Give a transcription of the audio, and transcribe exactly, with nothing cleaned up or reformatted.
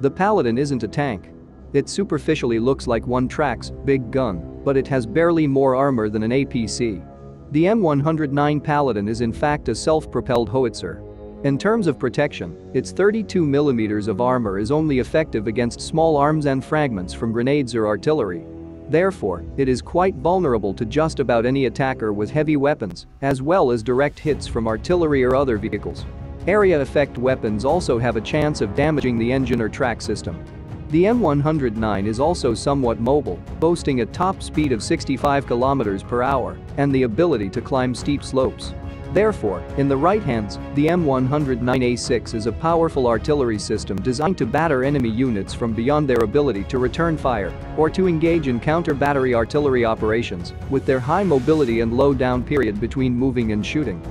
The Paladin isn't a tank. It superficially looks like one track's big gun, but it has barely more armor than an A P C. The M one oh nine Paladin is in fact a self-propelled howitzer. In terms of protection, its thirty-two millimeters of armor is only effective against small arms and fragments from grenades or artillery. Therefore, it is quite vulnerable to just about any attacker with heavy weapons, as well as direct hits from artillery or other vehicles. Area effect weapons also have a chance of damaging the engine or track system. The M one oh nine is also somewhat mobile, boasting a top speed of sixty-five kilometers per hour and the ability to climb steep slopes. Therefore, in the right hands, the M one oh nine A six is a powerful artillery system designed to batter enemy units from beyond their ability to return fire or to engage in counter-battery artillery operations with their high mobility and low down period between moving and shooting.